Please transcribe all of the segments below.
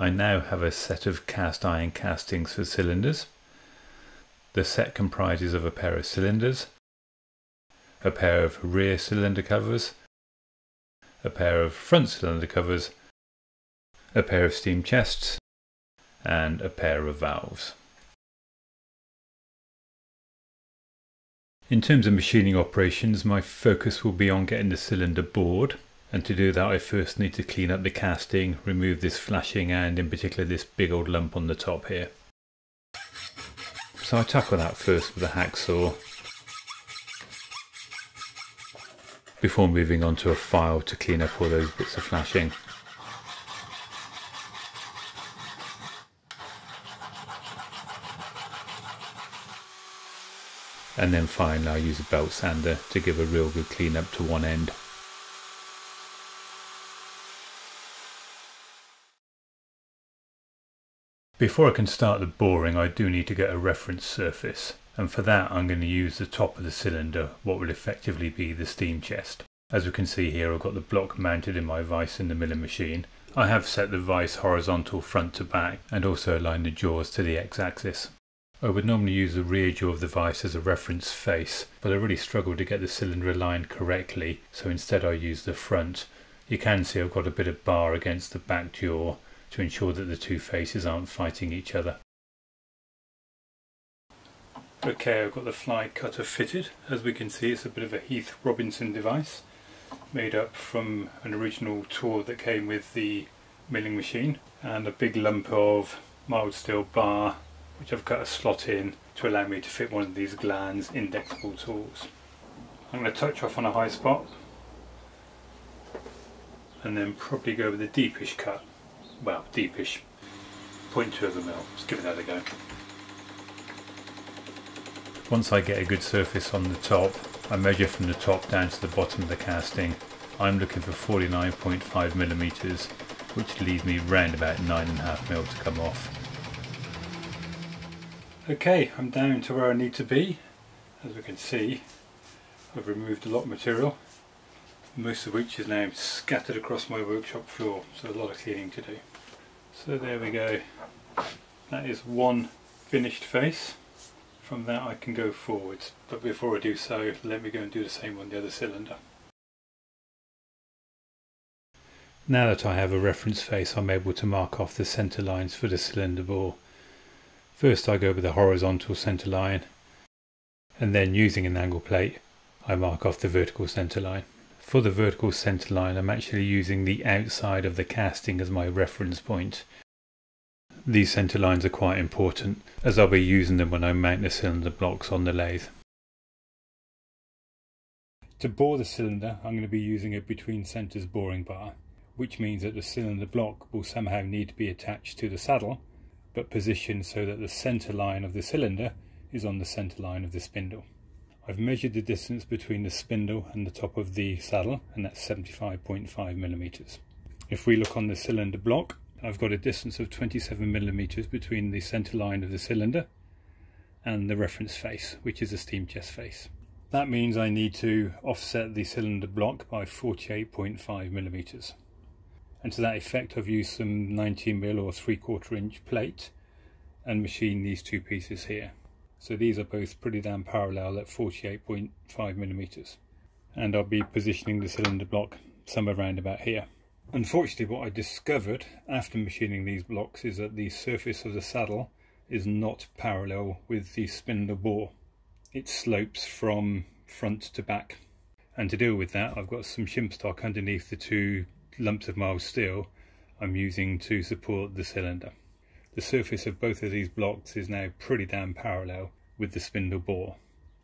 I now have a set of cast iron castings for cylinders. The set comprises of a pair of cylinders, a pair of rear cylinder covers, a pair of front cylinder covers, a pair of steam chests, and a pair of valves. In terms of machining operations, my focus will be on getting the cylinder bored, and to do that I first need to clean up the casting, remove this flashing and in particular this big old lump on the top here. So I tackle that first with a hacksaw, before moving on to a file to clean up all those bits of flashing. And then finally I use a belt sander to give a real good clean up to one end. Before I can start the boring, I do need to get a reference surface, and for that I'm going to use the top of the cylinder, what will effectively be the steam chest. As we can see here, I've got the block mounted in my vise in the milling machine. I have set the vise horizontal front to back and also aligned the jaws to the x-axis. I would normally use the rear jaw of the vise as a reference face, but I really struggled to get the cylinder aligned correctly, so instead I used the front. You can see I've got a bit of bar against the back jaw to ensure that the two faces aren't fighting each other. Okay, I've got the fly cutter fitted. As we can see, it's a bit of a Heath Robinson device made up from an original tool that came with the milling machine, and a big lump of mild steel bar which I've cut a slot in to allow me to fit one of these Glanz indexable tools. I'm going to touch off on a high spot and then probably go with a deepish cut. Well, deepish, 0.2 of a mil, let's give that a go. Once I get a good surface on the top, I measure from the top down to the bottom of the casting. I'm looking for 49.5 millimeters, which leaves me round about 9.5 mil to come off. Okay, I'm down to where I need to be. As we can see, I've removed a lot of material, most of which is now scattered across my workshop floor, so a lot of cleaning to do. So there we go, that is one finished face. From that I can go forwards, but before I do so, let me go and do the same on the other cylinder. Now that I have a reference face, I'm able to mark off the centre lines for the cylinder bore. First I go with a horizontal centre line, and then using an angle plate I mark off the vertical centre line. For the vertical centre line I'm actually using the outside of the casting as my reference point. These centre lines are quite important as I'll be using them when I mount the cylinder blocks on the lathe. To bore the cylinder I'm going to be using a between centres boring bar, which means that the cylinder block will somehow need to be attached to the saddle, but positioned so that the centre line of the cylinder is on the centre line of the spindle. I've measured the distance between the spindle and the top of the saddle, and that's 75.5 millimeters. If we look on the cylinder block, I've got a distance of 27 millimeters between the centre line of the cylinder and the reference face, which is the steam chest face. That means I need to offset the cylinder block by 48.5 millimeters. And to that effect I've used some 19mm or 3/4 inch plate and machined these two pieces here. So these are both pretty damn parallel at 48.5mm, and I'll be positioning the cylinder block somewhere round about here. Unfortunately, what I discovered after machining these blocks is that the surface of the saddle is not parallel with the spindle bore. It slopes from front to back, and to deal with that I've got some shim stock underneath the two lumps of mild steel I'm using to support the cylinder. The surface of both of these blocks is now pretty damn parallel with the spindle bore.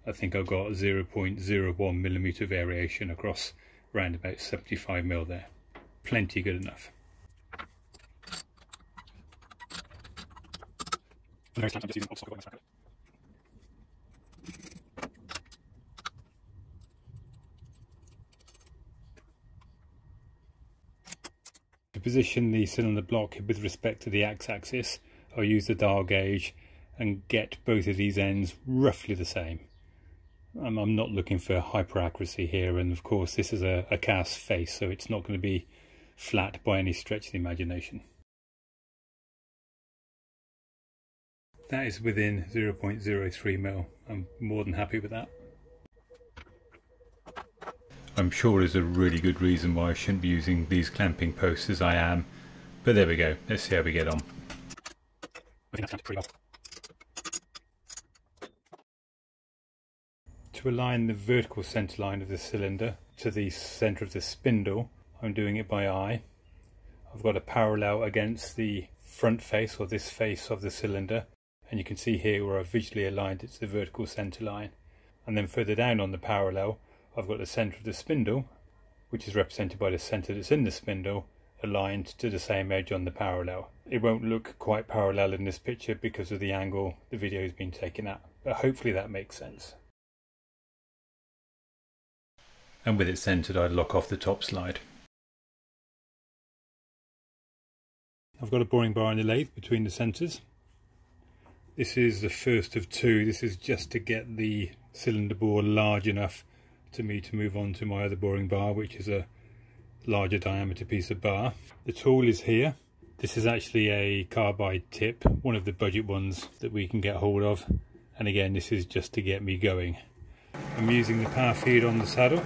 I think I've got 0.01mm variation across around about 75mm there. Plenty good enough. Position the cylinder block with respect to the x-axis, I'll use the dial gauge and get both of these ends roughly the same. I'm not looking for hyper accuracy here, and of course this is a cast face, so it's not going to be flat by any stretch of the imagination. That is within 0.03 mil. I'm more than happy with that. I'm sure there's a really good reason why I shouldn't be using these clamping posts as I am, but there we go. Let's see how we get on. I think that's pretty well. To align the vertical centre line of the cylinder to the centre of the spindle, I'm doing it by eye. I've got a parallel against the front face, or this face of the cylinder, and you can see here where I've visually aligned it to the vertical centre line. And then further down on the parallel, I've got the centre of the spindle, which is represented by the centre that's in the spindle, aligned to the same edge on the parallel. It won't look quite parallel in this picture because of the angle the video has been taken at, but hopefully that makes sense. And with it centred, I lock off the top slide. I've got a boring bar and a lathe between the centres. This is the first of two. This is just to get the cylinder bore large enough to me to move on to my other boring bar, which is a larger diameter piece of bar. The tool is here. This is actually a carbide tip, one of the budget ones that we can get hold of. And again, this is just to get me going. I'm using the power feed on the saddle.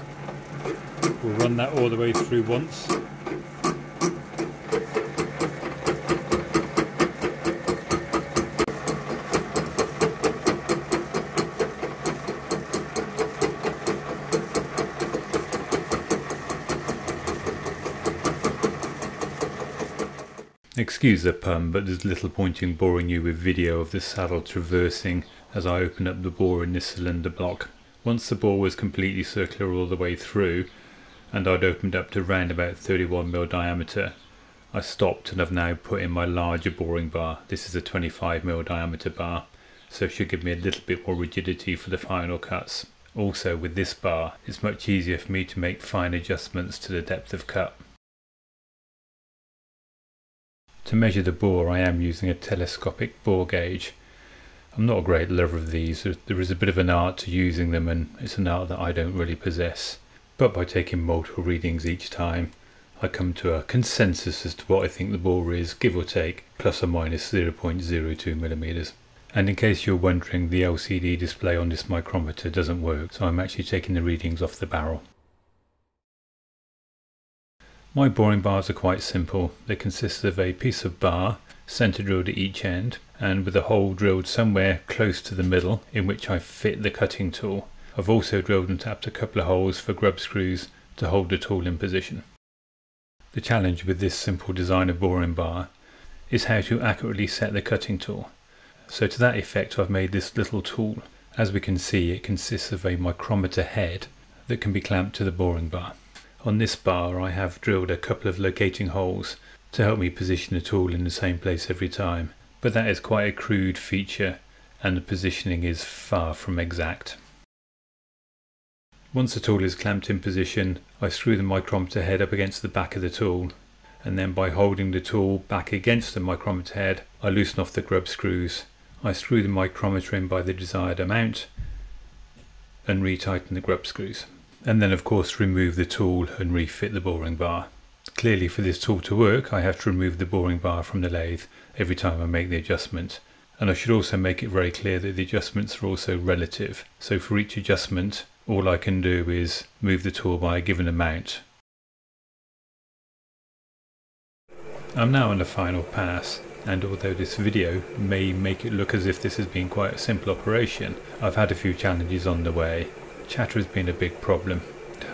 We'll run that all the way through once. Excuse the pun, but there's little point in boring you with video of the saddle traversing as I open up the bore in this cylinder block. Once the bore was completely circular all the way through, and I'd opened up to round about 31 mm diameter, I stopped and I've now put in my larger boring bar. This is a 25 mm diameter bar, so it should give me a little bit more rigidity for the final cuts. Also with this bar, it's much easier for me to make fine adjustments to the depth of cut. To measure the bore, I am using a telescopic bore gauge. I'm not a great lover of these. There is a bit of an art to using them, and it's an art that I don't really possess. But by taking multiple readings each time, I come to a consensus as to what I think the bore is, give or take, plus or minus 0.02 mm. And in case you're wondering, the LCD display on this micrometer doesn't work, so I'm actually taking the readings off the barrel. My boring bars are quite simple. They consist of a piece of bar, centre drilled at each end, and with a hole drilled somewhere close to the middle in which I fit the cutting tool. I've also drilled and tapped a couple of holes for grub screws to hold the tool in position. The challenge with this simple design of boring bar is how to accurately set the cutting tool. So to that effect, I've made this little tool. As we can see, it consists of a micrometer head that can be clamped to the boring bar. On this bar, I have drilled a couple of locating holes to help me position the tool in the same place every time, but that is quite a crude feature and the positioning is far from exact. Once the tool is clamped in position, I screw the micrometer head up against the back of the tool, and then by holding the tool back against the micrometer head, I loosen off the grub screws. I screw the micrometer in by the desired amount and retighten the grub screws. And then of course remove the tool and refit the boring bar. Clearly for this tool to work, I have to remove the boring bar from the lathe every time I make the adjustment. And I should also make it very clear that the adjustments are also relative. So for each adjustment, all I can do is move the tool by a given amount. I'm now on the final pass, and although this video may make it look as if this has been quite a simple operation, I've had a few challenges on the way. Chatter has been a big problem,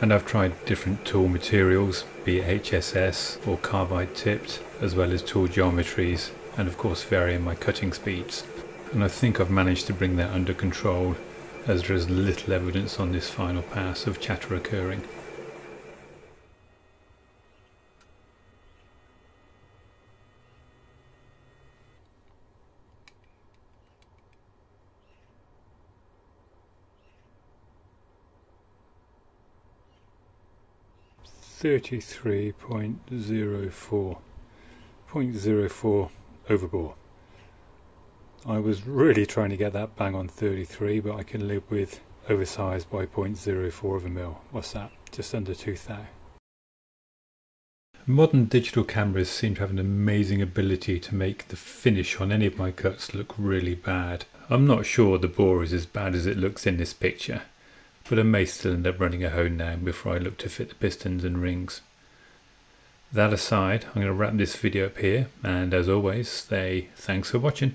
and I've tried different tool materials, be it HSS or carbide tipped, as well as tool geometries, and of course varying my cutting speeds. And I think I've managed to bring that under control, as there is little evidence on this final pass of chatter occurring. .04 overbore. I was really trying to get that bang on 33, but I can live with oversized by 0.04 of a mil. What's that? Just under 2 thou. Modern digital cameras seem to have an amazing ability to make the finish on any of my cuts look really bad. I'm not sure the bore is as bad as it looks in this picture, but I may still end up running a hone down before I look to fit the pistons and rings. That aside, I'm going to wrap this video up here, and as always, say thanks for watching.